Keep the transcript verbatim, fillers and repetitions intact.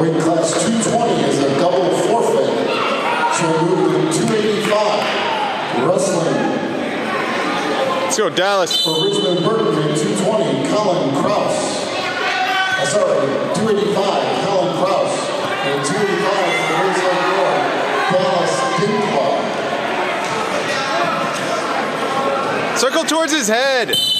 Weight class two twenty is a double forfeit. So we'll move to two eighty-five. Wrestling. Let's go, Dallas. For Richmond Burton, two twenty, Colin Krause. Uh, sorry, two eighty-five, Colin Krause. And two eighty-five for the Wrestling World, Dallas Dinkla. Circle towards his head.